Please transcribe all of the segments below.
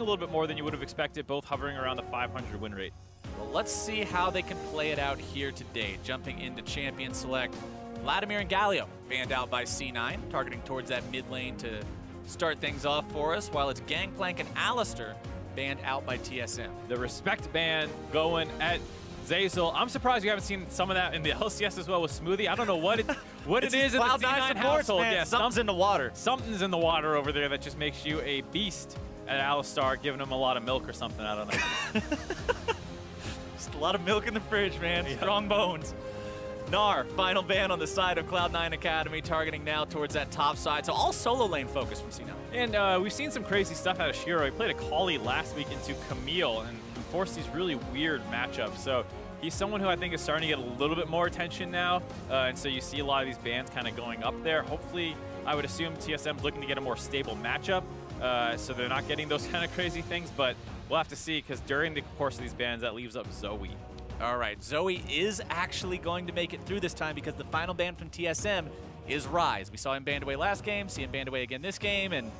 a little bit more than you would have expected, both hovering around the 500 win rate. Well, let's see how they can play it out here today. Jumping into champion select, Vladimir and Galio banned out by C9, targeting towards that mid lane to start things off for us, while it's Gangplank and Alistair banned out by TSM. The respect ban going at Zazel. I'm surprised you haven't seen some of that in the LCS as well with Smoothie. I don't know what it is in the C9 household. Yeah, something's in the water. Something's in the water over there that just makes you a beast at Alistair, giving him a lot of milk or something. I don't know. Just a lot of milk in the fridge, man. Yeah. Strong bones. Gnar, final ban on the side of Cloud9 Academy, targeting now towards that top side. So all solo lane focus from C9. And we've seen some crazy stuff out of Shiro. He played a Kali last week into Camille and forced these really weird matchups. So he's someone who I think is starting to get a little bit more attention now. And so you see a lot of these bans kind of going up there. Hopefully, I would assume TSM's looking to get a more stable matchup. So they're not getting those kind of crazy things. But we'll have to see, because during the course of these bans, that leaves up Zoe. All right, Zoe is actually going to make it through this time, because the final ban from TSM is Ryze. We saw him banned away last game, see him banned away again this game, and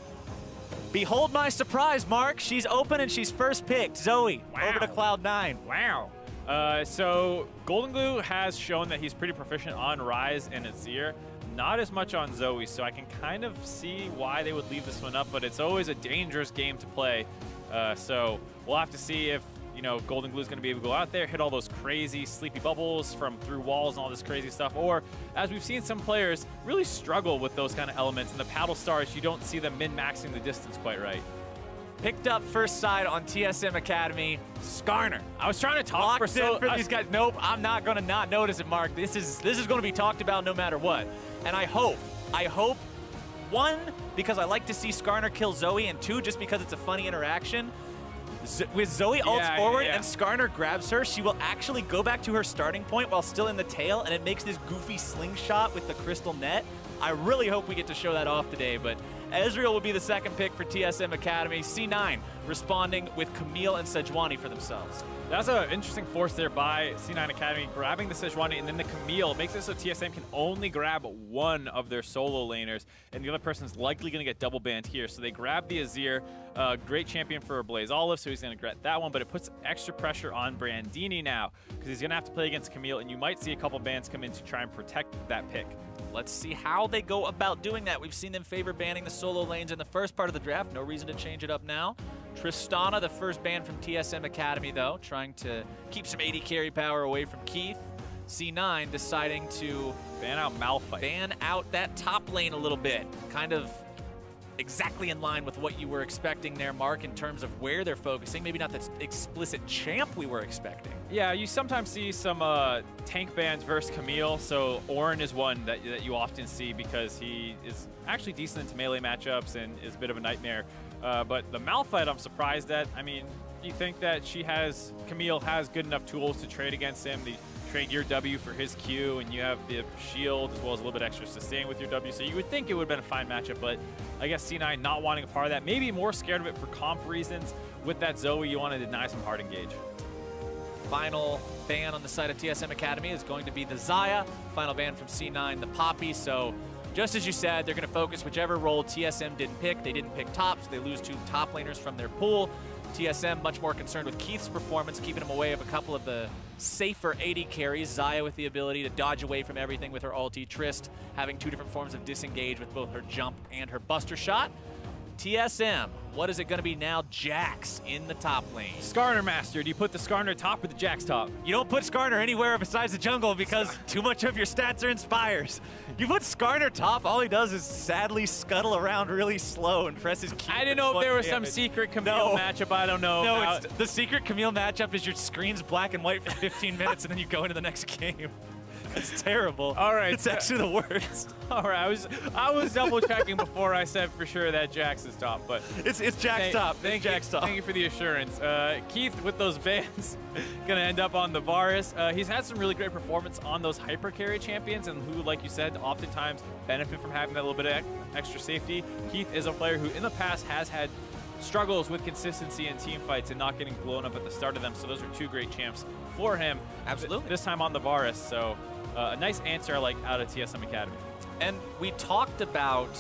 behold my surprise, Mark. She's open and she's first picked. Zoe, wow. Over to Cloud9. Wow. So GoldenGlue has shown that he's pretty proficient on Ryze and Azir, not as much on Zoe, so I can kind of see why they would leave this one up, but it's always a dangerous game to play. So we'll have to see if, you know, GoldenGlue is going to be able to go out there, hit all those crazy sleepy bubbles from through walls and all this crazy stuff. Or, as we've seen some players, really struggle with those kind of elements. And the paddle stars, you don't see them min-maxing the distance quite right. Picked up first side on TSM Academy, Skarner. I was trying to talk for these guys. Nope, I'm not going to not notice it, Mark. This is going to be talked about no matter what. And I hope, one, because I like to see Skarner kill Zoe, and two, just because it's a funny interaction. With Zoe ults forward and Skarner grabs her, she will actually go back to her starting point while still in the tail, and it makes this goofy slingshot with the crystal net. I really hope we get to show that off today, but Ezreal will be the second pick for TSM Academy. C9 responding with Camille and Sejuani for themselves. That's an interesting force there by C9 Academy, grabbing the Sejuani and then the Camille. It makes it so TSM can only grab one of their solo laners, and the other person's likely going to get double banned here. So they grab the Azir, great champion for Blaze Olive, so he's going to regret that one, but it puts extra pressure on Brandini now, because he's going to have to play against Camille, and you might see a couple bans come in to try and protect that pick. Let's see how they go about doing that. We've seen them favor banning the solo lanes in the first part of the draft. No reason to change it up now. Tristana, the first ban from TSM Academy, though, trying to keep some AD carry power away from Keith. C9 deciding to ban out Malphite. Ban out that top lane a little bit. Kind of exactly in line with what you were expecting there, Mark, in terms of where they're focusing. Maybe not the explicit champ we were expecting. Yeah, you sometimes see some tank bans versus Camille. So Ornn is one that you often see, because he is actually decent into melee matchups and is a bit of a nightmare. But the Malphite, I'm surprised at. I mean, you think that Camille has good enough tools to trade against him. They trade your W for his Q, and you have the shield as well as a little bit extra sustain with your W. So you would think it would have been a fine matchup, but I guess C9 not wanting a part of that. Maybe more scared of it for comp reasons. With that Zoe, you want to deny some hard engage. Final ban on the side of TSM Academy is going to be the Xayah. Final ban from C9, the Poppy. So just as you said, they're going to focus whichever role TSM didn't pick. They didn't pick top, so they lose two top laners from their pool. TSM much more concerned with Keith's performance, keeping him away of a couple of the safer AD carries. Xayah with the ability to dodge away from everything with her ulti. Trist having two different forms of disengage with both her jump and her buster shot. TSM, what is it going to be now? Jax in the top lane. Skarner master. Do you put the Skarner top or the Jax top? You don't put Skarner anywhere besides the jungle, because too much of your stats are inspires. You put Skarner top, all he does is sadly scuttle around really slow and press his Q. I didn't know if there was some secret Camille matchup. I don't know. No, it's the secret Camille matchup is your screen's black and white for 15 minutes and then you go into the next game. It's terrible. All right, it's actually the worst. All right, I was double checking before I said for sure that Jax is top, but it's Jax top. Thank you, Jax top. Thank you for the assurance. Keith with those bans, gonna end up on the Varus. He's had some really great performance on those hyper carry champions, and who, like you said, oftentimes benefit from having that little bit of extra safety. Keith is a player who, in the past, has had struggles with consistency in team fights and not getting blown up at the start of them. So those are two great champs for him. Absolutely. This time on the Varus. So. A nice answer, like, out of TSM Academy. And we talked about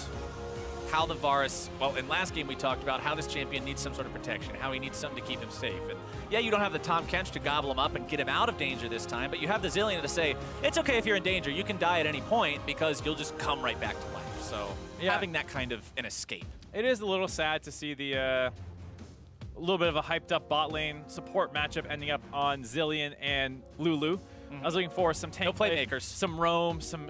how the Varus, well, in last game we talked about how this champion needs some sort of protection, how he needs something to keep him safe. And yeah, you don't have the Tom Kench to gobble him up and get him out of danger this time, but you have the Zillean to say, it's okay if you're in danger, you can die at any point because you'll just come right back to life. So yeah, having that kind of an escape. It is a little sad to see the little bit of a hyped up bot lane support matchup ending up on Zillean and Lulu. I was looking for some tank playmakers, some roam, some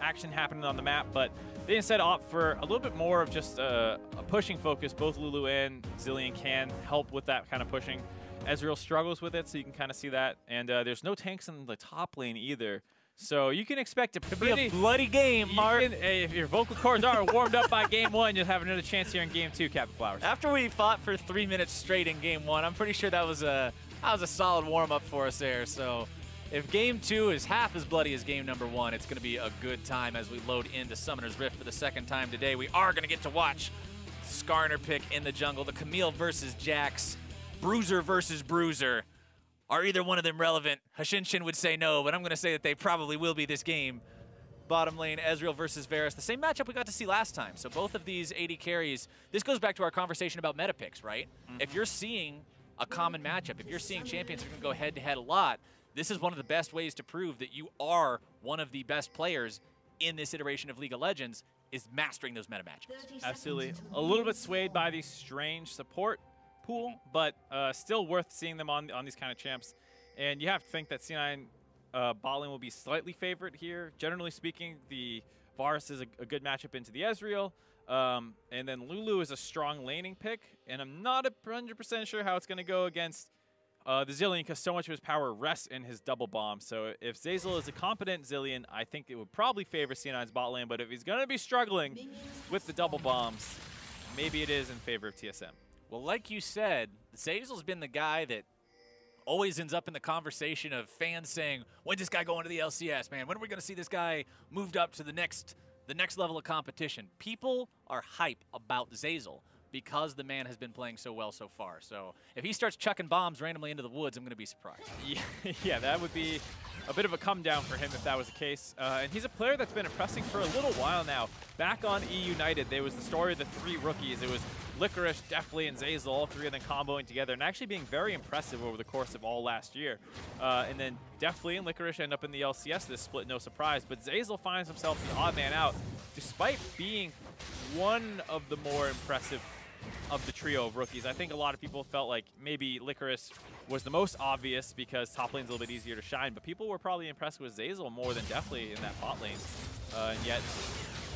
action happening on the map, but they instead opt for a little bit more of just a pushing focus. Both Lulu and Zillean can help with that kind of pushing. Ezreal struggles with it, so you can kind of see that. And there's no tanks in the top lane either. So you can expect it to be a bloody game, Mark. If your vocal cords are warmed up by game one, you'll have another chance here in game two, Captain Flowers. After we fought for 3 minutes straight in game one, I'm pretty sure that was a solid warm-up for us there. So if game two is half as bloody as game number one, it's going to be a good time as we load into Summoner's Rift for the second time today. We are going to get to watch Skarner pick in the jungle, the Camille versus Jax, Bruiser versus Bruiser. Are either one of them relevant? Hashinshin would say no, but I'm going to say that they probably will be this game. Bottom lane, Ezreal versus Varus, the same matchup we got to see last time. So both of these AD carries, this goes back to our conversation about meta picks, right? If you're seeing a common matchup, if you're seeing champions who can go head-to-head a lot, this is one of the best ways to prove that you are one of the best players in this iteration of League of Legends is mastering those meta matchups. Absolutely. A little bit swayed by the strange support pool, but still worth seeing them on these kind of champs. And you have to think that C9 bot lane will be slightly favored here. Generally speaking, the Varus is a good matchup into the Ezreal. And then Lulu is a strong laning pick. And I'm not 100% sure how it's going to go against the Zillean, because so much of his power rests in his double bomb. So if Zazel is a competent Zillean, I think it would probably favor C9's bot lane. But if he's going to be struggling with the double bombs, maybe it is in favor of TSM. Well, like you said, Zazel's been the guy that always ends up in the conversation of fans saying, when's this guy going to the LCS, man? When are we going to see this guy moved up to the next level of competition? People are hype about Zazel because the man has been playing so well so far. So if he starts chucking bombs randomly into the woods, I'm going to be surprised. Yeah, that would be a bit of a come down for him if that was the case. And he's a player that's been impressing for a little while now. Back on E-United, there was the story of the three rookies. It was Licorice, Deftly, and Zazel, all three of them comboing together and actually being very impressive over the course of all last year. And then Deftly and Licorice end up in the LCS this split, no surprise. But Zazel finds himself the odd man out, despite being one of the more impressive of the trio of rookies. I think a lot of people felt like maybe Licorice was the most obvious because top lane's a little bit easier to shine, but people were probably impressed with Zazel more than Deftly in that bot lane. And yet,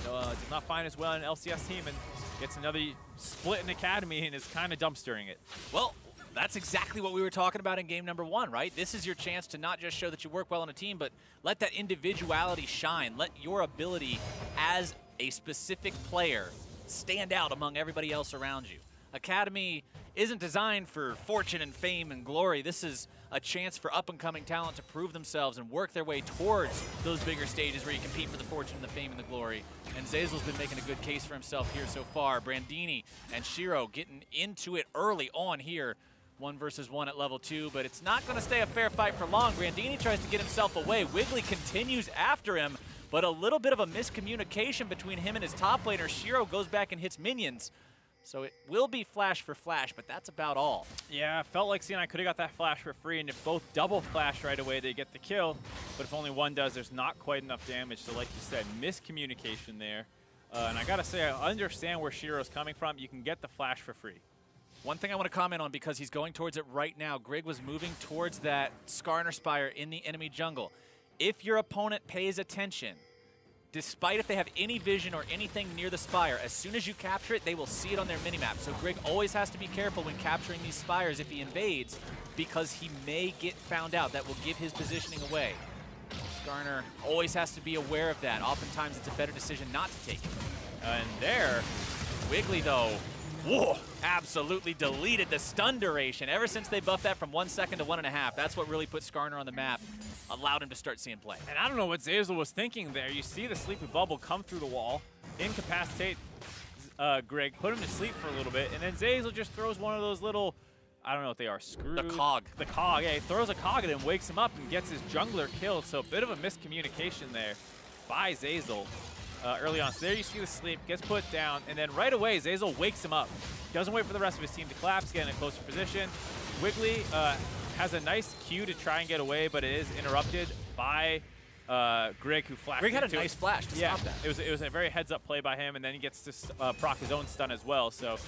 did not find as well in an LCS team and gets another split in Academy and is kind of dumpstering it. Well, that's exactly what we were talking about in game number one, right? This is your chance to not just show that you work well on a team, but let that individuality shine. Let your ability as a specific player stand out among everybody else around you. Academy isn't designed for fortune and fame and glory. This is a chance for up-and-coming talent to prove themselves and work their way towards those bigger stages where you compete for the fortune, the fame, and the glory. And Zazel's been making a good case for himself here so far. Brandini and Shiro getting into it early on here. 1v1 at level 2, but it's not going to stay a fair fight for long. Brandini tries to get himself away. Wiggly continues after him, but a little bit of a miscommunication between him and his top laner. Shiro goes back and hits minions. So it will be flash for flash, but that's about all. Yeah, felt like C9 could have got that flash for free, and if both double flash right away, they get the kill. But if only one does, there's not quite enough damage. So like you said, miscommunication there. And I got to say, I understand where Shiro's coming from. You can get the flash for free. One thing I want to comment on, because he's going towards it right now, Grig was moving towards that Skarner Spire in the enemy jungle. If your opponent pays attention, despite if they have any vision or anything near the Spire, as soon as you capture it, they will see it on their minimap. So Grig always has to be careful when capturing these Spires if he invades, because he may get found out. That will give his positioning away. Skarner always has to be aware of that. Oftentimes, it's a better decision not to take it. And there, Wiggly, though, whoa, absolutely deleted the stun duration. Ever since they buffed that from 1 second to 1.5, that's what really put Skarner on the map, allowed him to start seeing play. And I don't know what Zazel was thinking there. You see the sleepy bubble come through the wall, incapacitate Grig, put him to sleep for a little bit, and then Zazel just throws one of those little, I don't know what they are, screws? The cog. The cog, yeah, he throws a cog at him, wakes him up, and gets his jungler killed. So a bit of a miscommunication there by Zazel. early on. So there you see the sleep, gets put down, and then right away, Zazel wakes him up. Doesn't wait for the rest of his team to collapse, get in a closer position. Wiggly has a nice Q to try and get away, but it is interrupted by Grig, who flashed. Grig had a nice flash to stop that. It was a very heads-up play by him, and then he gets to proc his own stun as well. So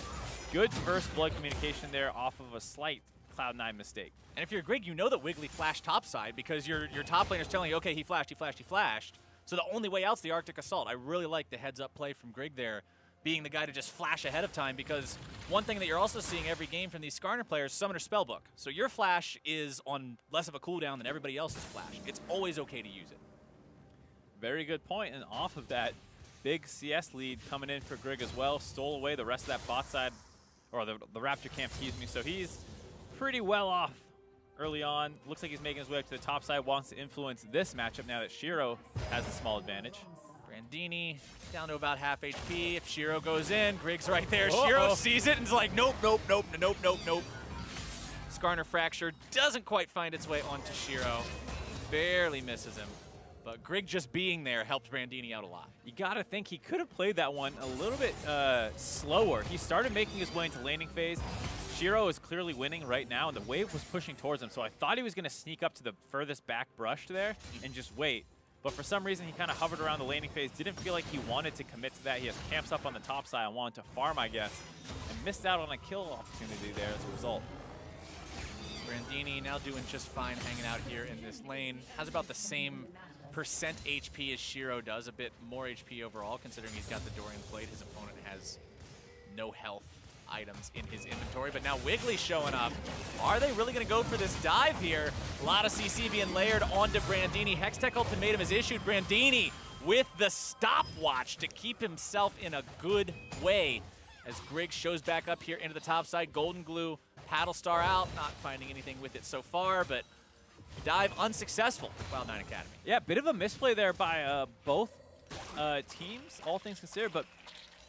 good first blood communication there off of a slight Cloud9 mistake. And if you're Grig, you know that Wiggly flashed topside because your top laner's telling you, okay, he flashed, he flashed, he flashed. So the only way out's the Arctic Assault. I really like the heads-up play from Grig there, being the guy to just flash ahead of time, because one thing that you're also seeing every game from these Skarner players, Summoner Spellbook. So your flash is on less of a cooldown than everybody else's flash. It's always okay to use it. Very good point, and off of that, big CS lead coming in for Grig as well. Stole away the rest of that bot side, or the Raptor camp, excuse me. So he's pretty well off early on. Looks like he's making his way up to the top side, wants to influence this matchup now that Shiro has a small advantage. Brandini down to about half HP. If Shiro goes in, Grig's right there. Uh-oh. Shiro sees it and is like, nope, nope, nope, nope, nope, nope. Skarner Fracture doesn't quite find its way onto Shiro. Barely misses him. But Grig just being there helped Brandini out a lot. You gotta think he could have played that one a little bit slower. He started making his way into laning phase. Shiro is clearly winning right now, and the wave was pushing towards him, so I thought he was gonna sneak up to the furthest back brush there and just wait. But for some reason, he kind of hovered around the laning phase, didn't feel like he wanted to commit to that. He has camps up on the top side and wanted to farm, I guess, and missed out on a kill opportunity there as a result. Brandini now doing just fine hanging out here in this lane. Has about the same percent HP as Shiro does, a bit more HP overall, considering he's got the Dorian Blade. His opponent has no health items in his inventory, but now Wiggly showing up. Are they really going to go for this dive here? A lot of CC being layered onto Brandini. Hextech ultimatum is issued. Brandini with the stopwatch to keep himself in a good way as Grig shows back up here into the top side. GoldenGlue, paddle star out, not finding anything with it so far, but dive unsuccessful for Cloud9 Academy. Yeah, bit of a misplay there by both teams, all things considered, but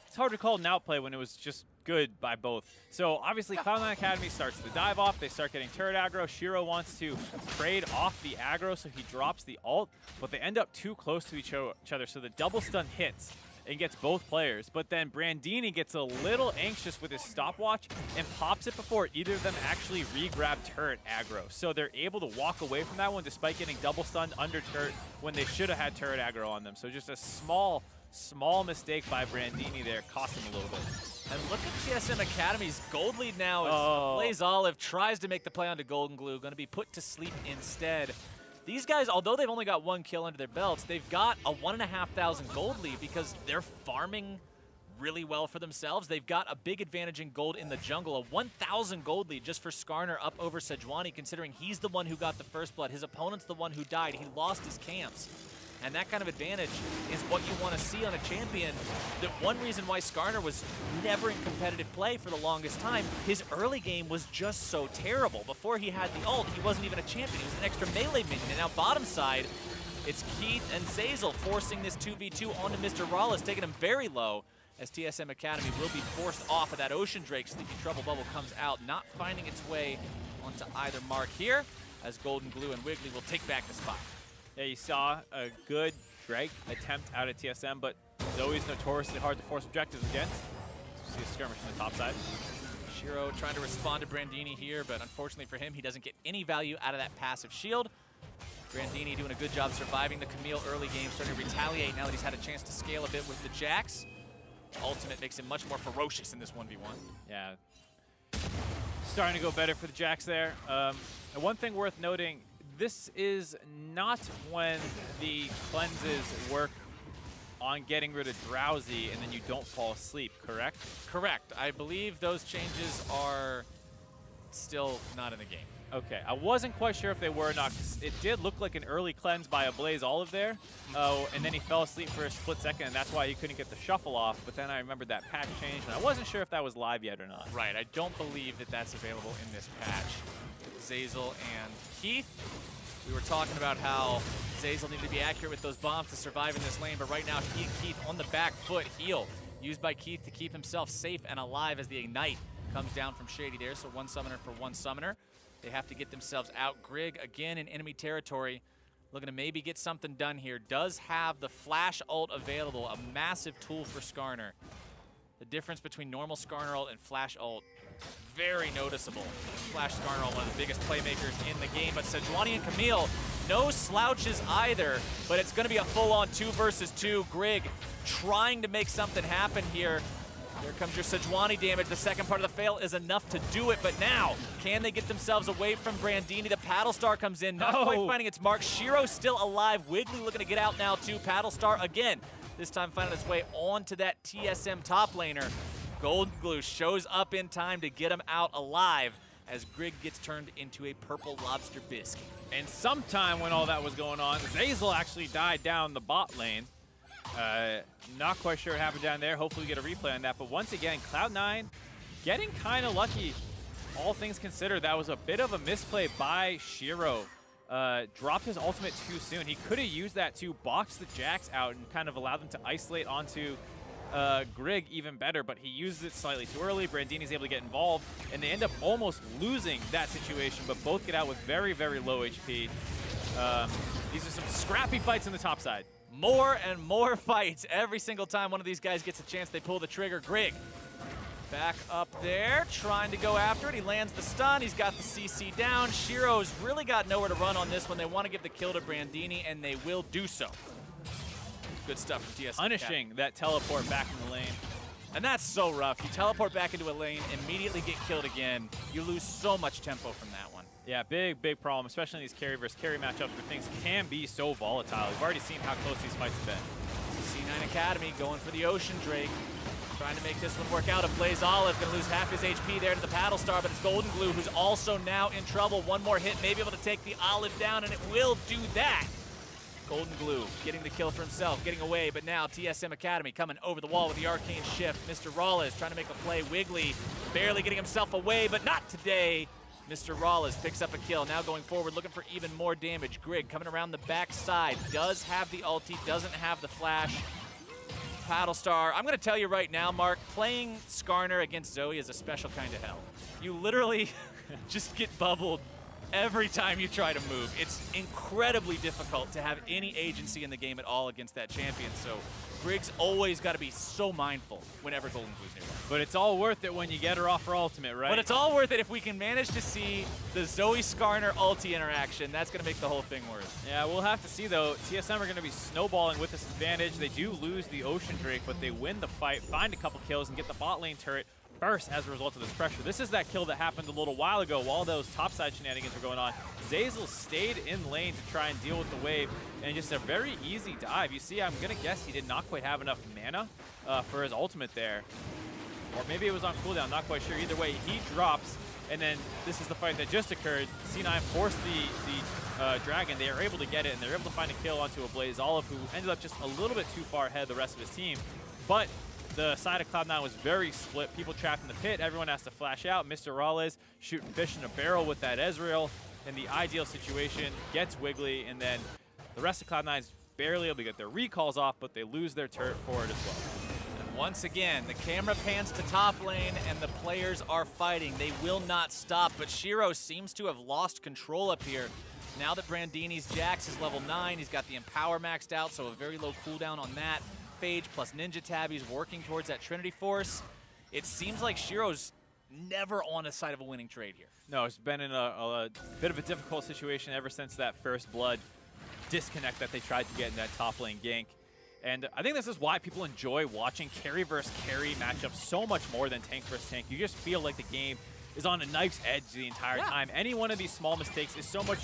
it's hard to call an outplay when it was just good by both. So obviously Cloud9 Academy starts the dive off, they start getting turret aggro. Shiro wants to trade off the aggro, so he drops the ult, but they end up too close to each other, so the double stun hits and gets both players. But then Brandini gets a little anxious with his stopwatch and pops it before either of them actually re-grab turret aggro. So they're able to walk away from that one despite getting double stunned under turret when they should have had turret aggro on them. So just a small mistake by Brandini there, cost him a little bit. And look at TSM Academy's gold lead now as Blaze Olive tries to make the play onto GoldenGlue, going to be put to sleep instead. These guys, although they've only got one kill under their belts, they've got a 1,500 gold lead because they're farming really well for themselves. They've got a big advantage in gold in the jungle, a 1,000 gold lead just for Skarner up over Sejuani, considering he's the one who got the first blood. His opponent's the one who died. He lost his camps. And that kind of advantage is what you want to see on a champion. The one reason why Skarner was never in competitive play for the longest time, his early game was just so terrible. Before he had the ult, he wasn't even a champion. He was an extra melee minion. And now bottom side, it's Keith and Zazel forcing this 2v2 onto MrRallez, taking him very low as TSM Academy will be forced off of that Ocean Drake. Sleepy Trouble Bubble comes out, not finding its way onto either mark here as GoldenGlue and Wiggly will take back the spot. Yeah, you saw a good Drake attempt out at TSM, but Zoe's notoriously hard to force objectives against. See a skirmish on the top side. Shiro trying to respond to Brandini here, but unfortunately for him, he doesn't get any value out of that passive shield. Brandini doing a good job surviving the Camille early game, starting to retaliate now that he's had a chance to scale a bit with the Jax. Ultimate makes him much more ferocious in this 1v1. Yeah. Starting to go better for the Jax there. And one thing worth noting, this is not when the cleanses work on getting rid of drowsy and then you don't fall asleep, correct? Correct. I believe those changes are still not in the game. Okay. I wasn't quite sure if they were or not. It did look like an early cleanse by a Blaze Olive there. Oh, and then he fell asleep for a split second, and that's why he couldn't get the shuffle off. But then I remembered that patch change, and I wasn't sure if that was live yet or not. Right. I don't believe that that's available in this patch. Zazel and Keith. We were talking about how Zazel needed to be accurate with those bombs to survive in this lane, but right now he and Keith on the back foot, heal used by Keith to keep himself safe and alive as the Ignite comes down from Shady there. So one Summoner for one Summoner. They have to get themselves out. Grig again in enemy territory, looking to maybe get something done here. Does have the flash ult available, a massive tool for Skarner. The difference between normal Skarner ult and flash ult, very noticeable. Flash Skarner ult, one of the biggest playmakers in the game, but Sejuani and Camille, no slouches either, but it's gonna be a full-on 2v2. Grig trying to make something happen here. There comes your Sejuani damage. The second part of the fail is enough to do it, but now, can they get themselves away from Brandini? The Paddle Star comes in, not quite finding its mark. Shiro still alive, Wiggly looking to get out now too. Paddle Star again, this time finding its way onto that TSM top laner. GoldenGlue shows up in time to get him out alive as Grig gets turned into a purple lobster bisque. And sometime when all that was going on, Zazel actually died down the bot lane. Not quite sure what happened down there. Hopefully we get a replay on that. But once again, Cloud9 getting kind of lucky. All things considered, that was a bit of a misplay by Shiro. Dropped his ultimate too soon. He could have used that to box the Jax out and kind of allow them to isolate onto Grig even better, but he uses it slightly too early. Brandini's able to get involved, and they end up almost losing that situation, but both get out with very, very low HP. These are some scrappy fights in the top side. More and more fights. Every single time one of these guys gets a chance, they pull the trigger. Grig back up there, trying to go after it. He lands the stun. He's got the CC down. Shiro's really got nowhere to run on this one. They want to give the kill to Brandini, and they will do so. Good stuff from TSM. Punishing that teleport back in the lane. And that's so rough. You teleport back into a lane, immediately get killed again. You lose so much tempo from that one. Yeah, big, big problem, especially in these carry versus carry matchups where things can be so volatile. We've already seen how close these fights have been. C9 Academy going for the Ocean Drake. Trying to make this one work out. A Blaze Olive going to lose half his HP there to the Paddle Star, but it's GoldenGlue who's also now in trouble. One more hit, maybe able to take the Olive down, and it will do that. GoldenGlue getting the kill for himself, getting away, but now TSM Academy coming over the wall with the arcane shift. MrRallez trying to make a play. Wiggly barely getting himself away, but not today. MrRallez picks up a kill, now going forward, looking for even more damage. Grig coming around the backside, does have the ulti, doesn't have the flash. Paddle Star, I'm gonna tell you right now, Mark, playing Skarner against Zoe is a special kind of hell. You literally just get bubbled every time you try to move. It's incredibly difficult to have any agency in the game at all against that champion, so Grig's always got to be so mindful whenever GoldenGlue's nearby. But it's all worth it when you get her off her ultimate, right? But it's all worth it if we can manage to see the Zoe Skarner ulti interaction. That's going to make the whole thing worth. Yeah, we'll have to see, though. TSM are going to be snowballing with this advantage. They do lose the Ocean Drake, but they win the fight, find a couple kills, and get the bot lane turret burst as a result of this pressure. This is that kill that happened a little while ago while those topside shenanigans were going on. Zazel stayed in lane to try and deal with the wave, and just a very easy dive. You see, I'm gonna guess he did not quite have enough mana for his ultimate there. Or maybe it was on cooldown, not quite sure. Either way, he drops, and then this is the fight that just occurred. C9 forced the dragon. They are able to get it, and they're able to find a kill onto a Blaze Olive, who ended up just a little bit too far ahead of the rest of his team. But the side of Cloud9 was very split. People trapped in the pit. Everyone has to flash out. MrRallez shooting fish in a barrel with that Ezreal. In the ideal situation, gets Wiggly, and then the rest of Cloud9's barely able to get their recalls off, but they lose their turret for it as well. And once again, the camera pans to top lane, and the players are fighting. They will not stop, but Shiro seems to have lost control up here. Now that Brandini's Jax is level 9, he's got the Empower maxed out, so a very low cooldown on that. Phage plus Ninja Tab, he's working towards that Trinity Force. It seems like Shiro's never on the side of a winning trade here. No, it's been in a bit of a difficult situation ever since that first blood disconnect that they tried to get in that top lane gank. And I think this is why people enjoy watching carry versus carry matchups so much more than tank versus tank. You just feel like the game is on a knife's edge the entire time. Any one of these small mistakes is so much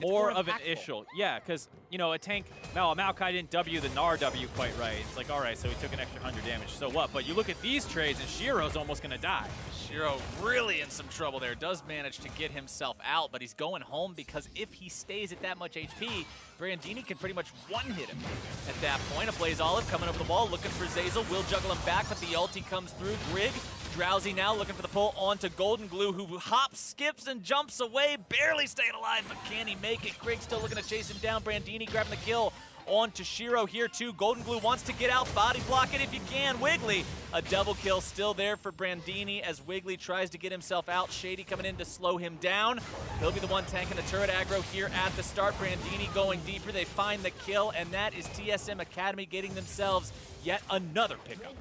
more of an issue. Yeah, because, you know, a tank, now Maokai didn't W the Gnar W quite right. It's like, all right, so he took an extra 100 damage, so what? But you look at these trades, and Shiro's almost going to die. Shiro really in some trouble there. Does manage to get himself out, but he's going home because if he stays at that much HP, Brandini can pretty much one-hit him at that point. A Blaze Olive coming over the wall, looking for Zazel. Will juggle him back, but the ulti comes through. Grig, drowsy now, looking for the pull onto GoldenGlue, who hops, skips, and jumps away, barely staying alive, but can he make it? Grig still looking to chase him down. Brandini grabbing the kill onto Shiro here too. GoldenGlue wants to get out, body block it if you can. Wiggly, a double kill still there for Brandini as Wiggly tries to get himself out. Shady coming in to slow him down. He'll be the one tanking the turret aggro here at the start. Brandini going deeper, they find the kill, and that is TSM Academy getting themselves yet another pickup.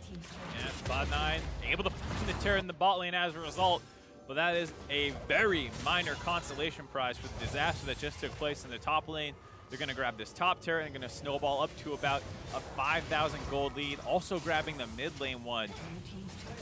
Yeah, Cloud9 able to find the turret in the bot lane as a result. But that is a very minor consolation prize for the disaster that just took place in the top lane. They're going to grab this top turret and going to snowball up to about a 5,000 gold lead, also grabbing the mid lane one.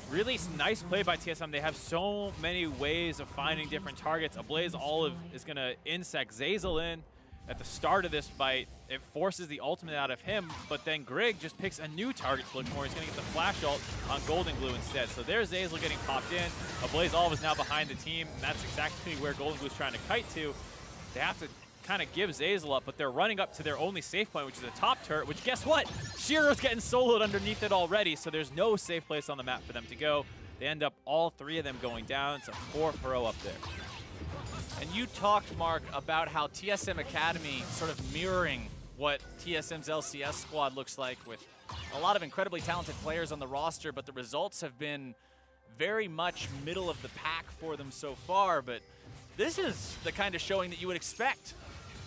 Really nice play by TSM. They have so many ways of finding different targets. A Blaze Olive is going to insect Zazel in at the start of this fight. It forces the ultimate out of him, but then Grig just picks a new target to look for. He's going to get the flash ult on GoldenGlue instead. So there's Zazel getting popped in. Blaze Olive is now behind the team, and that's exactly where GoldenGlue's trying to kite to. They have to kind of give Zazel up, but they're running up to their only safe point, which is a top turret, which guess what? Shiro's getting soloed underneath it already, so there's no safe place on the map for them to go. They end up all three of them going down. It's a 4-0 up there. And you talked, Mark, about how TSM Academy sort of mirroring what TSM's LCS squad looks like with a lot of incredibly talented players on the roster, but the results have been very much middle of the pack for them so far. But this is the kind of showing that you would expect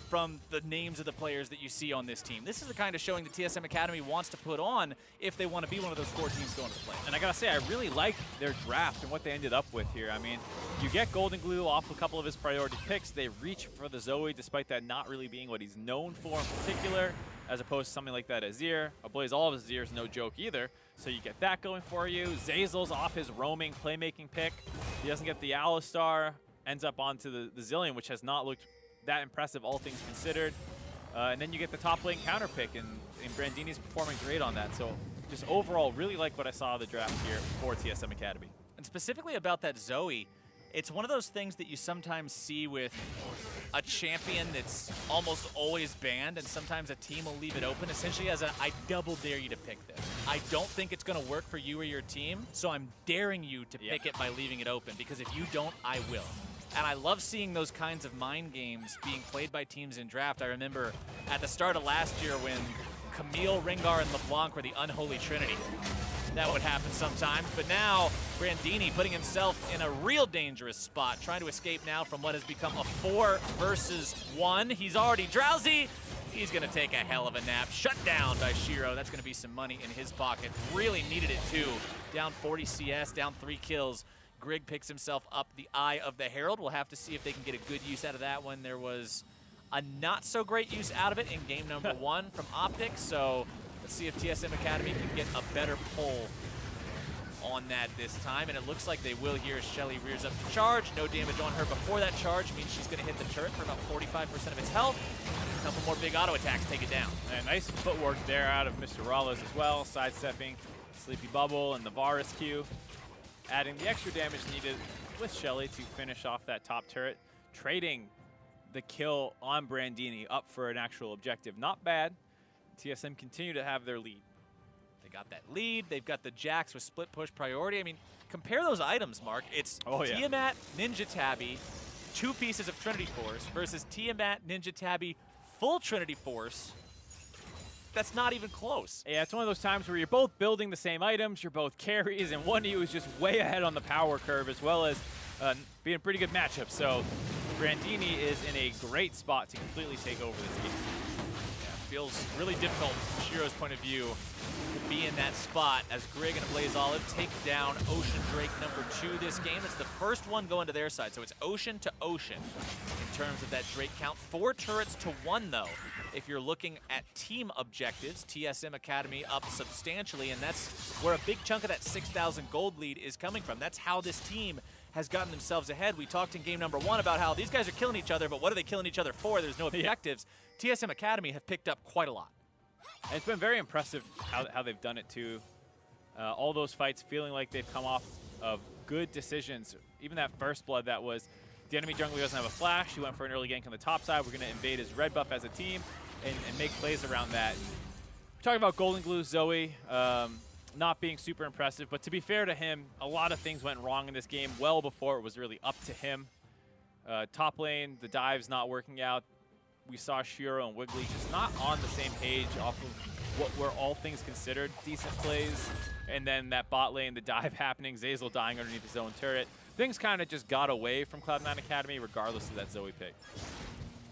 from the names of the players that you see on this team. This is the kind of showing that TSM Academy wants to put on if they want to be one of those four teams going to the play. And I gotta say, I really like their draft and what they ended up with here. I mean, you get GoldenGlue off a couple of his priority picks. They reach for the Zoe, despite that not really being what he's known for in particular, as opposed to something like that Azir. A Blaze Olive Azir is no joke either. So you get that going for you. Zazel's off his roaming playmaking pick. He doesn't get the Alistair, ends up onto the Zillean, which has not looked that impressive, all things considered. And then you get the top lane counter pick, and Brandini's performing great on that. So just overall, really like what I saw of the draft here for TSM Academy. And specifically about that Zoe, it's one of those things that you sometimes see with a champion that's almost always banned, and sometimes a team will leave it open, essentially as a, I double dare you to pick this. I don't think it's gonna work for you or your team, so I'm daring you to pick it by leaving it open, because if you don't, I will. And I love seeing those kinds of mind games being played by teams in draft. I remember at the start of last year when Camille, Rengar, and LeBlanc were the unholy trinity. That would happen sometimes, but now Brandini putting himself in a real dangerous spot, trying to escape now from what has become a 4-versus-1. He's already drowsy. He's gonna take a hell of a nap. Shut down by Shiro. That's gonna be some money in his pocket. Really needed it too. Down 40 CS, down 3 kills. Grig picks himself up the Eye of the Herald. We'll have to see if they can get a good use out of that one. There was a not so great use out of it in game number 1 from Optic, so let's see if TSM Academy can get a better pull on that this time, and it looks like they will here as Shelly rears up the charge. No damage on her before that charge means she's going to hit the turret for about 45% of its health. A couple more big auto attacks take it down. And nice footwork there out of MrRallez as well, sidestepping Sleepy Bubble and the Varus Q, adding the extra damage needed with Shelly to finish off that top turret, trading the kill on Brandini up for an actual objective. Not bad. TSM continue to have their lead. They got that lead. They've got the Jax with split push priority. I mean, compare those items, Mark. It's Tiamat, Ninja Tabby, 2 pieces of Trinity Force versus Tiamat, Ninja Tabby, full Trinity Force. That's not even close. Yeah, it's one of those times where you're both building the same items, you're both carries, and one of you is just way ahead on the power curve, as well as being a pretty good matchup. So Brandini is in a great spot to completely take over this game. Feels really difficult from Shiro's point of view to be in that spot as Grig and a Blaze Olive take down Ocean Drake #2 this game. It's the first one going to their side, so it's Ocean to Ocean in terms of that Drake count. 4 turrets to 1, though. If you're looking at team objectives, TSM Academy up substantially, and that's where a big chunk of that 6,000 gold lead is coming from. That's how this team has gotten themselves ahead. We talked in game number 1 about how these guys are killing each other, but what are they killing each other for? There's no objectives. TSM Academy have picked up quite a lot. And it's been very impressive how they've done it too. All those fights feeling like they've come off of good decisions. Even that first blood that was, the enemy jungler doesn't have a flash, he went for an early gank on the top side, we're gonna invade his red buff as a team and make plays around that. We're talking about GoldenGlue, Zoe, not being super impressive, but to be fair to him, a lot of things went wrong in this game well before it was really up to him. Top lane, the dive's not working out. we saw Shiro and Wiggly just not on the same page off of what were all things considered decent plays. And then that bot lane, the dive happening, Zazel dying underneath his own turret. Things kind of just got away from Cloud9 Academy regardless of that Zoe pick.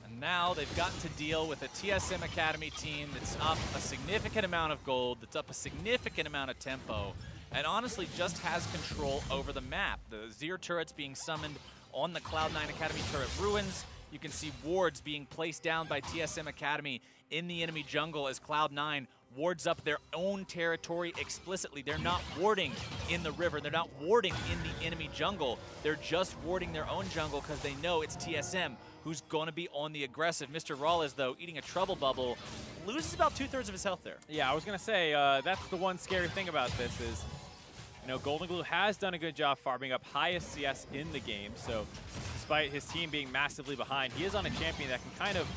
And now they've gotten to deal with a TSM Academy team that's up a significant amount of gold, that's up a significant amount of tempo, and honestly just has control over the map. The Azir turrets being summoned on the Cloud9 Academy turret ruins. You can see wards being placed down by TSM Academy in the enemy jungle as Cloud9 wards up their own territory explicitly. They're not warding in the river. They're not warding in the enemy jungle. They're just warding their own jungle because they know it's TSM who's going to be on the aggressive. MrRallez, though, eating a trouble bubble, loses about two-thirds of his health there. Yeah, I was going to say, that's the one scary thing about this is, you know, GoldenGlue has done a good job farming up highest CS in the game, so despite his team being massively behind, he is on a champion that can kind of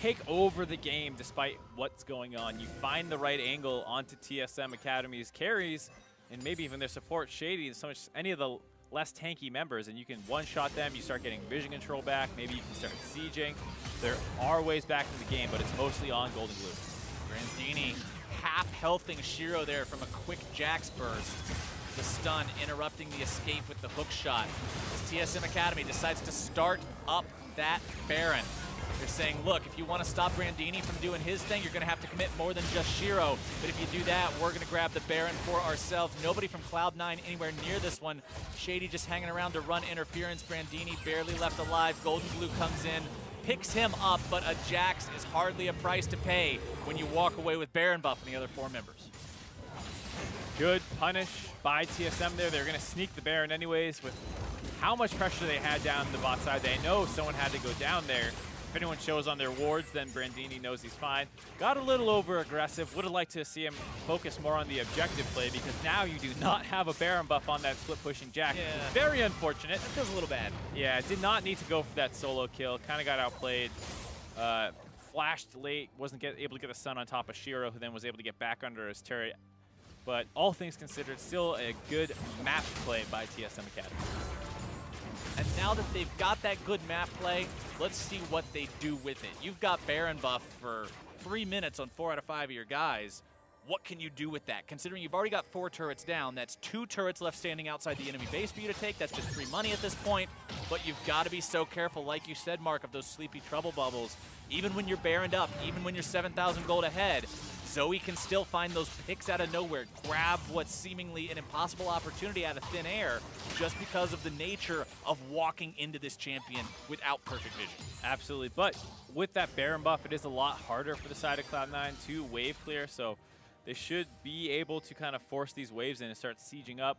take over the game despite what's going on. You find the right angle onto TSM Academy's carries and maybe even their support, Shady, and so much any of the less tanky members, and you can one-shot them. You start getting vision control back. Maybe you can start sieging. There are ways back to the game, but it's mostly on GoldenGlue. Brandini half-healthing Shiro there from a quick Jax burst. The stun interrupting the escape with the hook shot. TSM Academy decides to start up that Baron. They're saying, look, if you want to stop Brandini from doing his thing, you're going to have to commit more than just Shiro. But if you do that, we're going to grab the Baron for ourselves. Nobody from Cloud9 anywhere near this one. Shady just hanging around to run interference. Brandini barely left alive. GoldenGlue comes in, picks him up, but a Jax is hardly a price to pay when you walk away with Baron buff and the other four members. Good punish by TSM there. They're going to sneak the Baron anyways. With how much pressure they had down the bot side, they know someone had to go down there. If anyone shows on their wards, then Brandini knows he's fine. Got a little over-aggressive. Would have liked to see him focus more on the objective play, because now you do not have a Baron buff on that split-pushing Jack. Yeah. Very unfortunate. That feels a little bad. Yeah, did not need to go for that solo kill. Kind of got outplayed. Flashed late. Wasn't able to get a stun on top of Shiro, who then was able to get back under his turret. But all things considered, still a good map play by TSM Academy. And now that they've got that good map play, let's see what they do with it. You've got Baron buff for 3 minutes on 4 out of 5 of your guys. What can you do with that? Considering you've already got 4 turrets down, that's 2 turrets left standing outside the enemy base for you to take. That's just free money at this point. But you've got to be so careful, like you said, Mark, of those sleepy trouble bubbles. Even when you're Baroned up, even when you're 7,000 gold ahead, Zoe can still find those picks out of nowhere, grab what's seemingly an impossible opportunity out of thin air just because of the nature of walking into this champion without perfect vision. Absolutely, but with that Baron buff, it is a lot harder for the side of Cloud9 to wave clear, so they should be able to kind of force these waves in and start sieging up.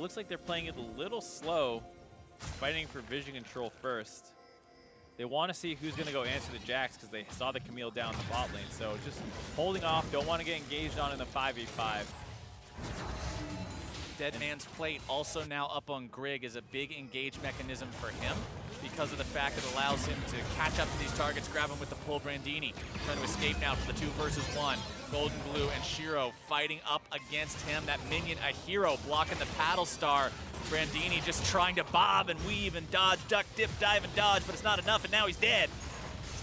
Looks like they're playing it a little slow, fighting for vision control first. They want to see who's going to go answer the Jax because they saw the Camille down the bot lane. So just holding off, don't want to get engaged on in the 5v5. Dead Man's Plate also now up on Grig is a big engage mechanism for him because of the fact it allows him to catch up to these targets, grab him with the pull. Brandini trying to escape now for the 2 versus 1. GoldenGlue and Shiro fighting up against him. That minion, a hero, blocking the paddle star. Brandini just trying to bob and weave and dodge, duck, dip, dive, and dodge, but it's not enough, and now he's dead.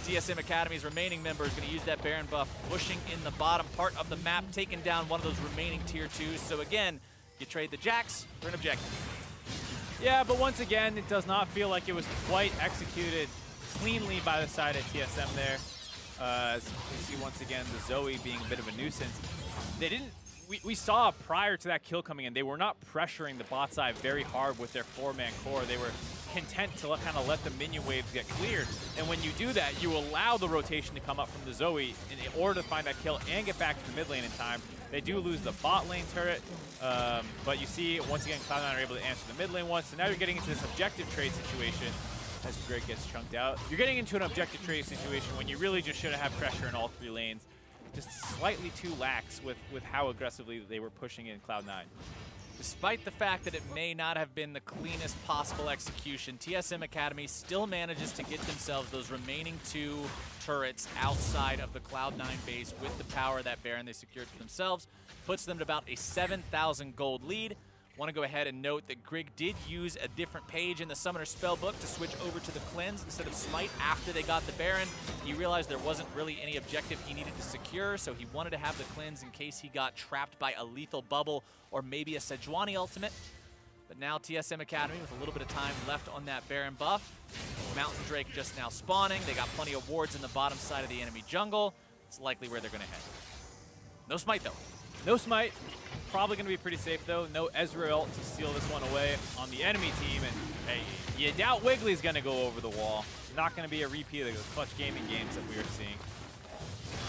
TSM Academy's remaining member is going to use that Baron buff, pushing in the bottom part of the map, taking down one of those remaining tier 2s. So again, you trade the Jax for an objective. Yeah, but once again, it does not feel like it was quite executed cleanly by the side of TSM there. As you see once again, the Zoe being a bit of a nuisance. They didn't. We saw prior to that kill coming in, they were not pressuring the bot side very hard with their 4-man core. They were content to kind of let the minion waves get cleared. And when you do that, you allow the rotation to come up from the Zoe in order to find that kill and get back to the mid lane in time. They do lose the bot lane turret, but you see, once again, Cloud9 are able to answer the mid lane once. So now you're getting into this objective trade situation as Grig gets chunked out. You're getting into an objective trade situation when you really just should have pressure in all 3 lanes. Just slightly too lax with how aggressively they were pushing in Cloud9. Despite the fact that it may not have been the cleanest possible execution, TSM Academy still manages to get themselves those remaining 2 turrets outside of the Cloud9 base with the power of that Baron they secured for themselves. Puts them to about a 7,000 gold lead. Want to go ahead and note that Grig did use a different page in the Summoner Spellbook to switch over to the Cleanse instead of Smite after they got the Baron. He realized there wasn't really any objective he needed to secure, so he wanted to have the Cleanse in case he got trapped by a lethal bubble or maybe a Sejuani ultimate. But now TSM Academy, with a little bit of time left on that Baron buff. Mountain Drake just now spawning. They got plenty of wards in the bottom side of the enemy jungle. It's likely where they're going to head. No Smite, though. No Smite. Probably going to be pretty safe, though. No Ezreal to steal this one away on the enemy team. And hey, you doubt Wiggly's going to go over the wall. Not going to be a repeat of those clutch gaming games that we were seeing.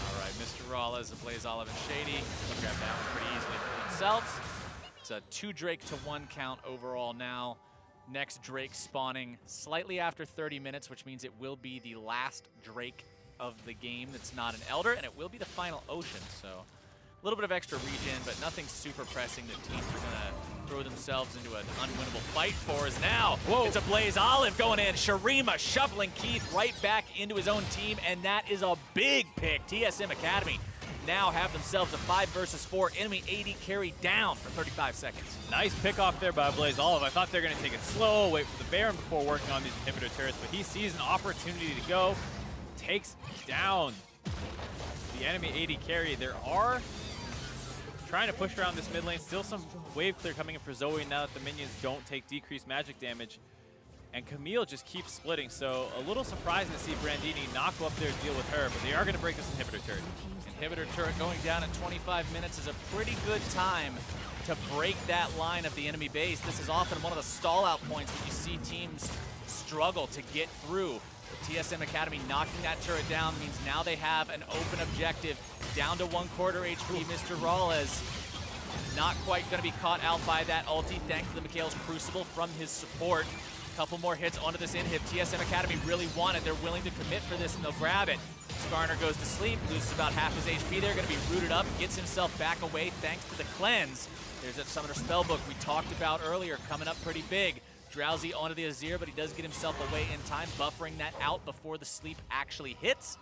All right, MrRallez and Blaze Olive and Shady. They'll grab that one pretty easily for themselves. It's a 2 Drake to 1 count overall now. Next Drake spawning slightly after 30 minutes, which means it will be the last Drake of the game that's not an Elder, and it will be the final Ocean. So a little bit of extra regen, but nothing super pressing that teams are gonna throw themselves into an unwinnable fight for is now. Whoa. It's a Blaze Olive going in. Shurima shoveling Keith right back into his own team, and that is a big pick. TSM Academy now have themselves a 5 versus 4 enemy AD carry down for 35 seconds. Nice pick off there by Blaze Olive. I thought they were going to take it slow, wait for the Baron before working on these inhibitor turrets, but he sees an opportunity to go, takes down the enemy AD carry. There are trying to push around this mid lane. Still some wave clear coming in for Zoe now that the minions don't take decreased magic damage. And Camille just keeps splitting, so a little surprising to see Brandini not go up there and deal with her, but they are going to break this inhibitor turret. Inhibitor turret going down at 25 minutes is a pretty good time to break that line of the enemy base. This is often one of the stall-out points that you see teams struggle to get through. The TSM Academy knocking that turret down means now they have an open objective down to 1/4 HP. MrRallez not quite going to be caught out by that ulti, thanks to the Mikhail's Crucible from his support. Couple more hits onto this inhib. TSM Academy really want it. They're willing to commit for this, and they'll grab it. Skarner goes to sleep, loses about half his HP there. Going to be rooted up, gets himself back away thanks to the Cleanse. There's that Summoner Spellbook we talked about earlier, coming up pretty big. Drowsy onto the Azir, but he does get himself away in time, buffering that out before the sleep actually hits.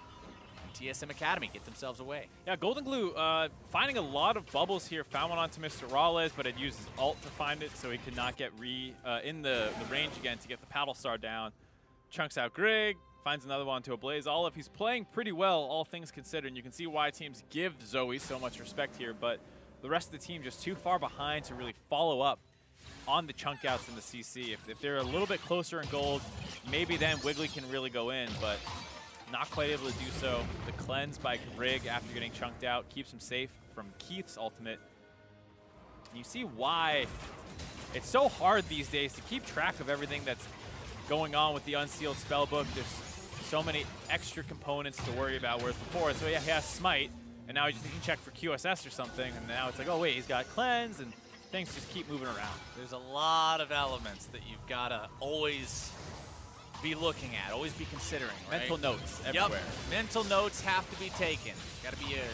TSM Academy get themselves away. Yeah, GoldenGlue finding a lot of bubbles here. Found one onto MrRallez, but it uses ult to find it, so he could not get in the range again to get the paddle star down. Chunks out Grig, finds another one to a Blaze Olive. He's playing pretty well, all things considered. And you can see why teams give Zoe so much respect here, but the rest of the team just too far behind to really follow up on the chunk outs in the CC. If they're a little bit closer in gold, maybe then Wiggly can really go in, but not quite able to do so. The Cleanse by Grig after getting chunked out keeps him safe from Keith's ultimate. And you see why it's so hard these days to keep track of everything that's going on with the unsealed spellbook. There's so many extra components to worry about, whereas before, so yeah, he has Smite, and now he just can check for QSS or something, and now it's like, oh wait, he's got Cleanse, and things just keep moving around. There's a lot of elements that you've got to always be looking at, always be considering, right? Mental notes everywhere. Yep. Mental notes have to be taken. Got to be a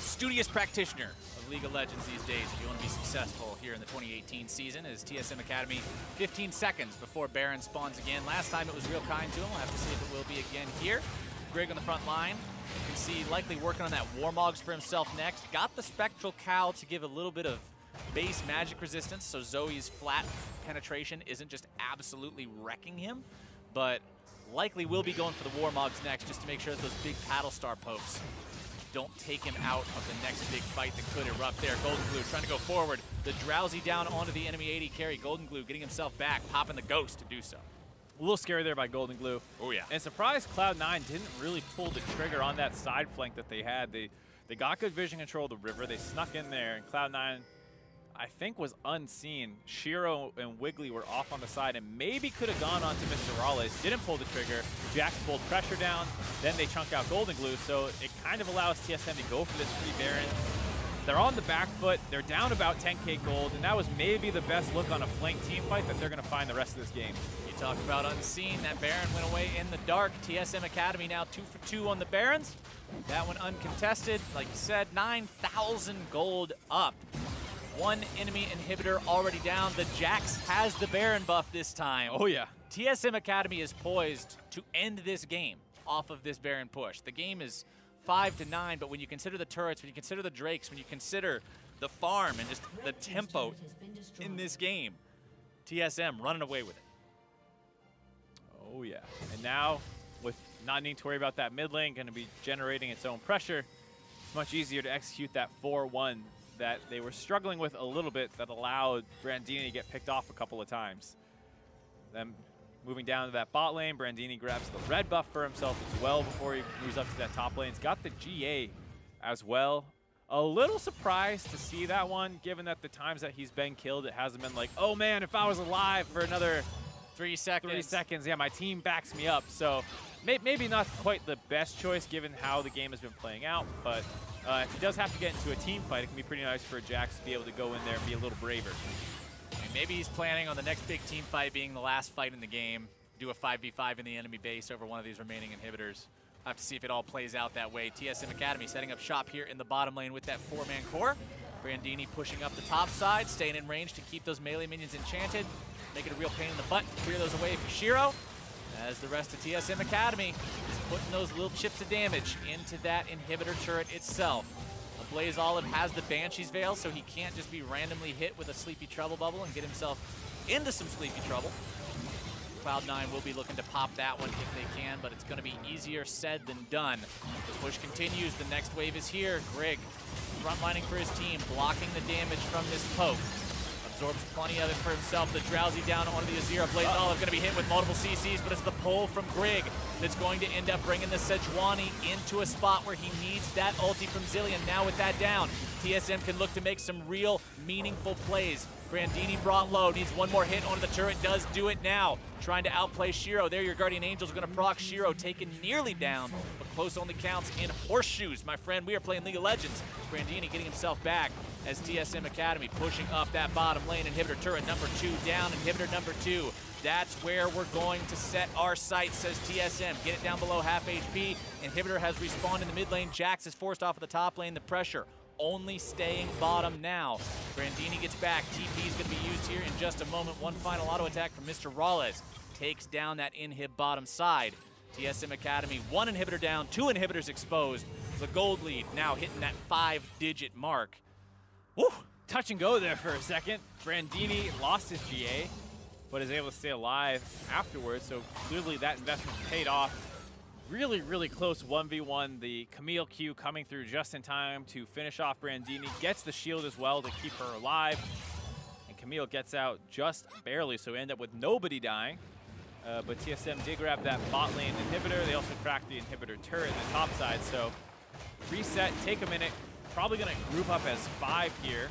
studious practitioner of League of Legends these days if you want to be successful here in the 2018 season. As TSM Academy 15 seconds before Baron spawns again. Last time it was real kind to him. We'll have to see if it will be again here. Grig on the front line. You can see likely working on that Warmogs for himself next. Got the Spectral Cow to give a little bit of base magic resistance, so Zoe's flat penetration isn't just absolutely wrecking him, but likely will be going for the Warmogs next just to make sure that those big paddle star pokes don't take him out of the next big fight that could erupt there. GoldenGlue trying to go forward. The Drowsy down onto the enemy AD carry. GoldenGlue getting himself back, popping the Ghost to do so. A little scary there by GoldenGlue. Oh, yeah. And surprised Cloud9 didn't really pull the trigger on that side flank that they had. They got good vision control of the river. They snuck in there, and Cloud9, I think, was unseen. Shiro and Wiggly were off on the side and maybe could have gone on to MrRallez. Didn't pull the trigger. Jax pulled pressure down. Then they chunk out GoldenGlue. So it kind of allows TSM to go for this free Baron. They're on the back foot. They're down about 10k gold. And that was maybe the best look on a flank team fight that they're going to find the rest of this game. You talk about unseen. That Baron went away in the dark. TSM Academy now 2 for 2 on the Barons. That one uncontested. Like you said, 9,000 gold up. One enemy inhibitor already down. The Jax has the Baron buff this time. Oh, yeah. TSM Academy is poised to end this game off of this Baron push. The game is 5-9, but when you consider the turrets, when you consider the Drakes, when you consider the farm, and just the tempo in this game. TSM running away with it. Oh, yeah. And now, with not needing to worry about that mid lane, going to be generating its own pressure, it's much easier to execute that 4-1 that they were struggling with a little bit that allowed Brandini to get picked off a couple of times. Then moving down to that bot lane, Brandini grabs the red buff for himself as well before he moves up to that top lane. He's got the GA as well. A little surprised to see that one, given that the times that he's been killed, it hasn't been like, oh man, if I was alive for another 3 seconds. 3 seconds, yeah, my team backs me up. So maybe not quite the best choice given how the game has been playing out, but if he does have to get into a team fight, it can be pretty nice for Jax to be able to go in there and be a little braver. I mean, maybe he's planning on the next big team fight being the last fight in the game, do a 5v5 in the enemy base over one of these remaining inhibitors. Have to see if it all plays out that way. TSM Academy setting up shop here in the bottom lane with that 4-man core. Brandini pushing up the top side, staying in range to keep those melee minions enchanted, making a real pain in the butt to clear those away for Shiro. As the rest of TSM Academy is putting those little chips of damage into that inhibitor turret itself. Blaze Olive has the Banshee's Veil, so he can't just be randomly hit with a Sleepy Trouble Bubble and get himself into some Sleepy Trouble. Cloud9 will be looking to pop that one if they can, but it's going to be easier said than done. The push continues. The next wave is here. Grig frontlining for his team, blocking the damage from this poke. Absorbs plenty of it for himself. The Drowsy down onto the Azir. Blaze Olive going to be hit with multiple CCs, but it's the pull from Grig that's going to end up bringing the Sejuani into a spot where he needs that ulti from Zillean. Now with that down, TSM can look to make some real meaningful plays. Brandini brought low, needs one more hit onto the turret, does do it now. Trying to outplay Shiro. There your Guardian Angel's gonna proc Shiro, taken nearly down, but close only counts in horseshoes. My friend, we are playing League of Legends. Brandini getting himself back as TSM Academy pushing up that bottom lane. Inhibitor turret number 2 down, inhibitor number 2. That's where we're going to set our sights, says TSM. Get it down below half HP. Inhibitor has respawned in the mid lane. Jax is forced off of the top lane, the pressure only staying bottom now. Brandini gets back. TP is going to be used here in just a moment. One final auto attack from MrRallez. Takes down that inhib bottom side. TSM Academy, 1 inhibitor down, 2 inhibitors exposed. The gold lead now hitting that 5-digit mark. Woo! Touch and go there for a second. Brandini lost his GA, but is able to stay alive afterwards, so clearly that investment paid off. Really, really close 1v1. The Camille Q coming through just in time to finish off Brandini. Gets the shield as well to keep her alive. And Camille gets out just barely, so we end up with nobody dying. But TSM did grab that bot lane inhibitor. They also cracked the inhibitor turret in the top side. So reset, take a minute. Probably going to group up as 5 here.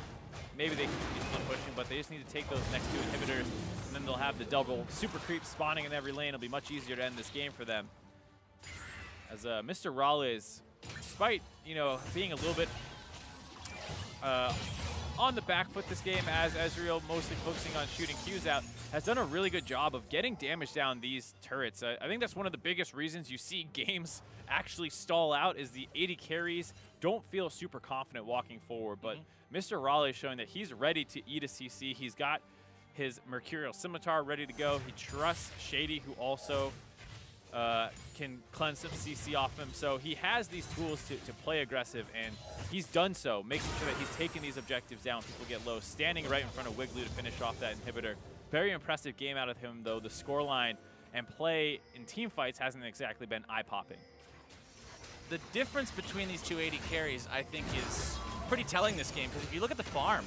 Maybe they can be split pushing, but they just need to take those next 2 inhibitors. And then they'll have the double super creep spawning in every lane. It'll be much easier to end this game for them. As MrRallez, despite being a little bit on the back foot this game, as Ezreal mostly focusing on shooting Qs out, has done a really good job of getting damage down these turrets. I think that's one of the biggest reasons you see games actually stall out is the AD carries don't feel super confident walking forward. But MrRallez showing that he's ready to eat a CC. He's got his Mercurial Scimitar ready to go. He trusts Shady, who also can cleanse some CC off him. So he has these tools to play aggressive, and he's done so, making sure that he's taking these objectives down. People get low, standing right in front of Wiggly to finish off that inhibitor. Very impressive game out of him, though. The scoreline and play in team fights hasn't exactly been eye-popping. The difference between these two AD carries, I think, is pretty telling this game, because if you look at the farm,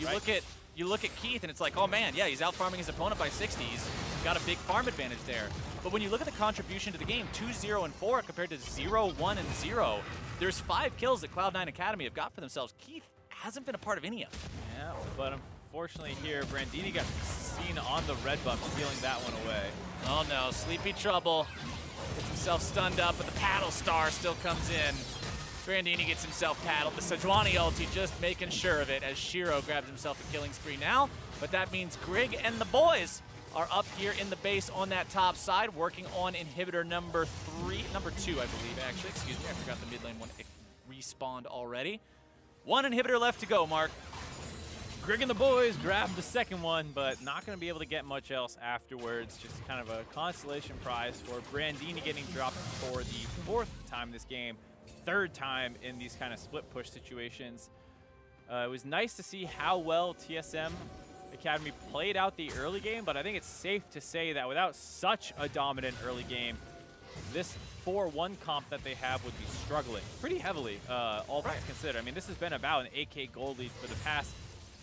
you look at Keith, and it's like, oh man, yeah, he's out farming his opponent by 60. He's got a big farm advantage there. But when you look at the contribution to the game, 2-0 and 4 compared to 0-1 and 0, there's 5 kills that Cloud9 Academy have got for themselves. Keith hasn't been a part of any of them. Yeah, but unfortunately here, Brandini got seen on the red buff, stealing that one away. Oh no, Sleepy Trouble. Gets himself stunned up, but the Paddle Star still comes in. Brandini gets himself paddled. The Sejuani ulti just making sure of it as Shiro grabs himself a killing spree now. But that means Grig and the boys are up here in the base on that top side, working on inhibitor number 2, I believe, actually. Excuse me, I forgot the mid lane one respawned already. 1 inhibitor left to go, Mark. Grig and the boys grabbed the second one, but not going to be able to get much else afterwards. Just kind of a consolation prize for Brandini getting dropped for the 4th time this game, 3rd time in these kind of split push situations. It was nice to see how well TSM Academy played out the early game, but I think it's safe to say that without such a dominant early game, this 4-1 comp that they have would be struggling pretty heavily, all things considered. I mean, this has been about an 8K gold lead for the past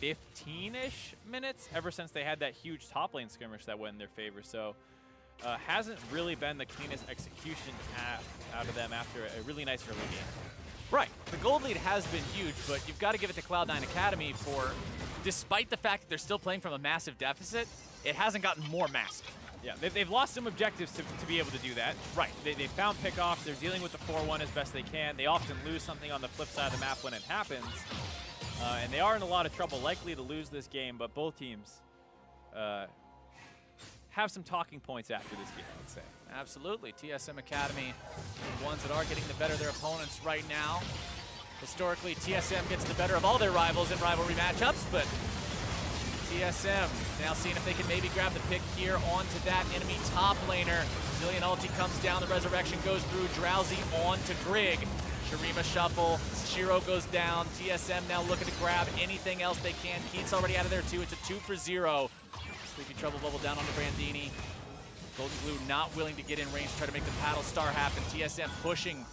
15-ish minutes, ever since they had that huge top lane skirmish that went in their favor. So hasn't really been the cleanest execution out of them after a really nice early game. Right. The gold lead has been huge, but you've got to give it to Cloud9 Academy for, despite the fact that they're still playing from a massive deficit, it hasn't gotten more massive. Yeah, they've lost some objectives to be able to do that. Right. They found pickoffs. They're dealing with the 4-1 as best they can. They often lose something on the flip side of the map when it happens. And they are in a lot of trouble, likely to lose this game, but both teams have some talking points after this game, I would say. Absolutely. TSM Academy, the ones that are getting the better of their opponents right now. Historically, TSM gets the better of all their rivals in rivalry matchups, but TSM now seeing if they can maybe grab the pick here onto that enemy top laner. Zillean ulti comes down, the resurrection goes through, Drowsy onto Grig. Shurima shuffle, Shiro goes down, TSM now looking to grab anything else they can. Keith's already out of there too, it's a 2-for-0. Sleepy Trouble bubble down onto Brandini. GoldenGlue not willing to get in range, try to make the paddle star happen. TSM pushing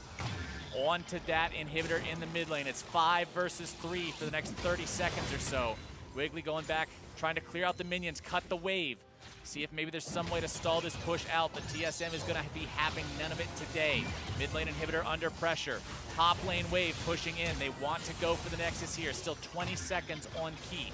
onto that inhibitor in the mid lane. It's 5 versus 3 for the next 30 seconds or so. Wiggly going back, trying to clear out the minions, cut the wave. See if maybe there's some way to stall this push out, but TSM is going to be having none of it today. Mid lane inhibitor under pressure. Top lane wave pushing in. They want to go for the Nexus here. Still 20 seconds on Keith.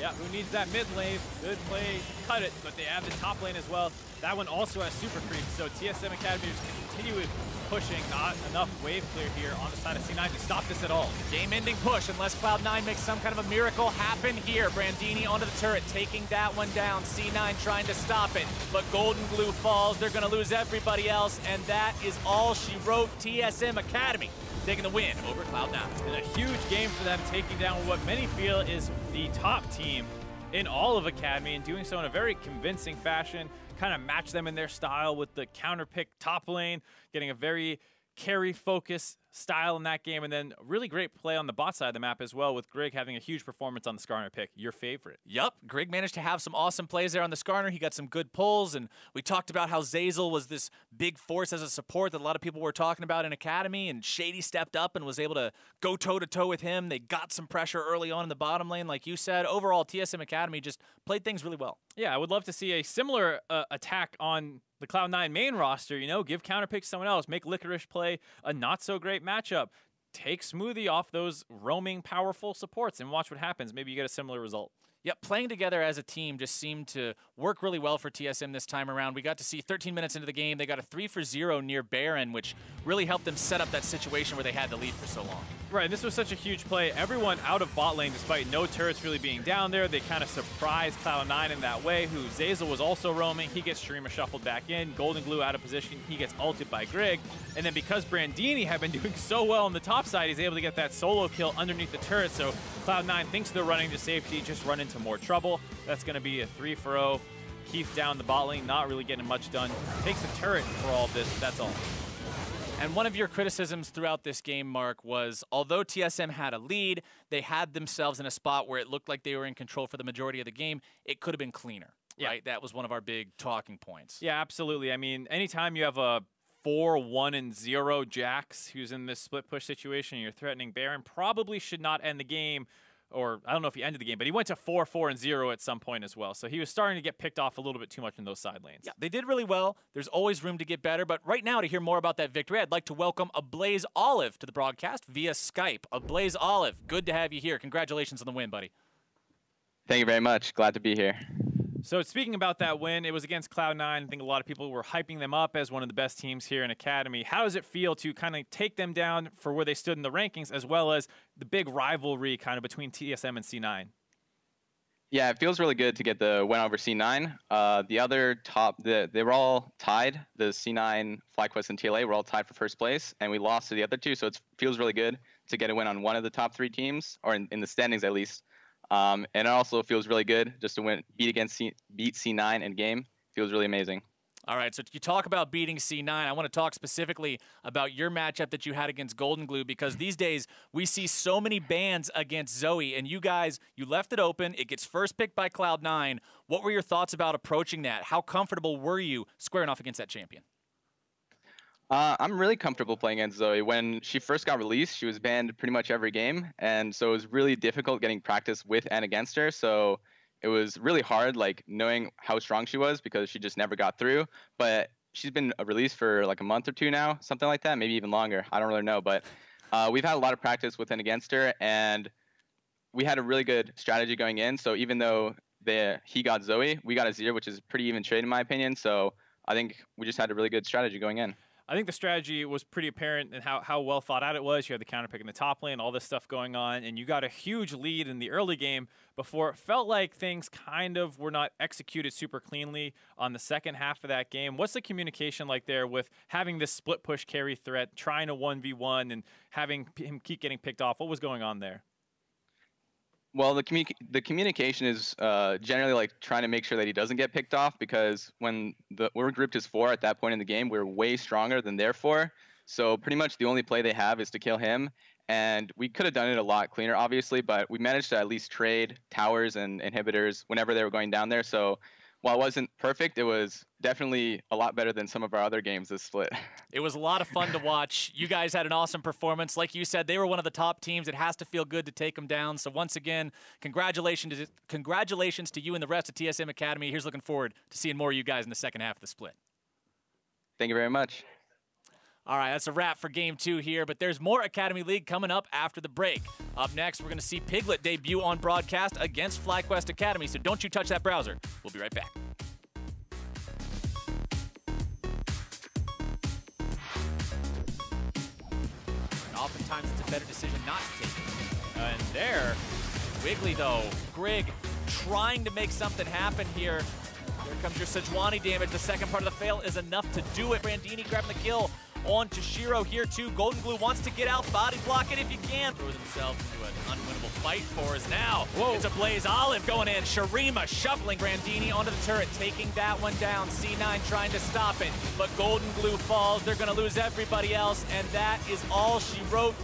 Yeah, who needs that mid lane? Good play, cut it, but they have the top lane as well. That one also has super creep, so TSM Academy is continuing pushing. Not enough wave clear here on the side of C9 to stop this at all. Game-ending push, unless Cloud9 makes some kind of a miracle happen here. Brandini onto the turret, taking that one down. C9 trying to stop it, but GoldenGlue falls. They're going to lose everybody else, and that is all she wrote. TSM Academy taking the win over Cloud9. And a huge game for them, taking down what many feel is the top team in all of Academy, and doing so in a very convincing fashion. Kind of match them in their style with the counterpick top lane, getting a very carry-focused style in that game, and then really great play on the bot side of the map as well, with Grig having a huge performance on the Skarner pick. Your favorite. Yep, Grig managed to have some awesome plays there on the Skarner. He got some good pulls, and we talked about how Zazel was this big force as a support that a lot of people were talking about in Academy, and Shady stepped up and was able to go toe-to-toe with him. They got some pressure early on in the bottom lane, like you said. Overall, TSM Academy just played things really well. Yeah, I would love to see a similar attack on the Cloud9 main roster. You know, give counterpick to someone else, make Licorice play a not-so-great matchup, take Smoothie off those roaming, powerful supports, and watch what happens. Maybe you get a similar result. Yep, playing together as a team just seemed to work really well for TSM this time around. We got to see 13 minutes into the game, they got a 3-for-0 near Baron, which really helped them set up that situation where they had the lead for so long. Right, and this was such a huge play. Everyone out of bot lane, despite no turrets really being down there. They kind of surprised Cloud9 in that way, who Zazel was also roaming. He gets Shurima shuffled back in. GoldenGlue out of position. He gets ulted by Grig. And then because Brandini had been doing so well on the top side, he's able to get that solo kill underneath the turret. So Cloud9 thinks they're running to safety, just run into more trouble. That's going to be a 3-for-0. Keith down the bot lane, not really getting much done. Takes a turret for all of this, but that's all. And one of your criticisms throughout this game, Mark, was although TSM had a lead, they had themselves in a spot where it looked like they were in control for the majority of the game. It could have been cleaner, right? That was one of our big talking points. Yeah, absolutely. I mean, anytime you have a 4-1-0 Jax who's in this split push situation, you're threatening Baron, probably should not end the game, or I don't know if he ended the game, but he went to 4-4-0 at some point as well. So he was starting to get picked off a little bit too much in those side lanes. Yeah, they did really well. There's always room to get better, but right now to hear more about that victory, I'd like to welcome Blaze Olive to the broadcast via Skype. Blaze Olive, good to have you here. Congratulations on the win, buddy. Thank you very much. Glad to be here. So speaking about that win, it was against Cloud9. I think a lot of people were hyping them up as one of the best teams here in Academy. How does it feel to kind of take them down for where they stood in the rankings, as well as the big rivalry kind of between TSM and C9? Yeah, it feels really good to get the win over C9. The other top, they were all tied. The C9, FlyQuest, and TLA were all tied for first place, and we lost to the other two. So it feels really good to get a win on one of the top three teams, or in the standings at least. And it also feels really good just to beat C9 in game. Feels really amazing. All right, so you talk about beating C9. I want to talk specifically about your matchup that you had against GoldenGlue, because these days we see so many bans against Zoe, and you guys, you left it open. It gets first picked by Cloud9. What were your thoughts about approaching that? How comfortable were you squaring off against that champion? I'm really comfortable playing against Zoe. When she first got released, she was banned pretty much every game, and so it was really difficult getting practice with and against her, so it was really hard, like, knowing how strong she was because she just never got through. But she's been released for like a month or two now, something like that, maybe even longer. I don't really know. But we've had a lot of practice with and against her, and we had a really good strategy going in. So even though he got Zoe, we got Azir, which is a pretty even trade in my opinion. So I think we just had a really good strategy going in. I think the strategy was pretty apparent in how well thought out it was. You had the counterpick in the top lane, all this stuff going on, and you got a huge lead in the early game before it felt like things kind of were not executed super cleanly on the second half of that game. What's the communication like there with having this split push carry threat, trying a 1v1 and having him keep getting picked off? What was going on there? Well, the communication is generally like trying to make sure that he doesn't get picked off, because when we're grouped as four at that point in the game, we're way stronger than their four. So pretty much the only play they have is to kill him. And we could have done it a lot cleaner, obviously, but we managed to at least trade towers and inhibitors whenever they were going down there. So while it wasn't perfect, it was definitely a lot better than some of our other games this split. It was a lot of fun to watch. You guys had an awesome performance. Like you said, they were one of the top teams. It has to feel good to take them down. So once again, congratulations to you and the rest of TSM Academy. Here's looking forward to seeing more of you guys in the second half of the split. Thank you very much. All right, that's a wrap for Game 2 here, but there's more Academy League coming up after the break. Up next, we're going to see Piglet debut on broadcast against FlyQuest Academy, so don't you touch that browser. We'll be right back. And oftentimes, it's a better decision not to take it. And there, Wiggly, though. Grig trying to make something happen here. There comes your Sejuani damage. The second part of the fail is enough to do it. Brandini grabbing the kill on to Shiro here too. GoldenGlue wants to get out, body block it if you can. Throw themselves into an unwinnable fight for us now. Whoa. It's a Blaze Olive going in. Sharima shoveling Brandini onto the turret, taking that one down. C9 trying to stop it, but GoldenGlue falls. They're gonna lose everybody else, and that is all she wrote.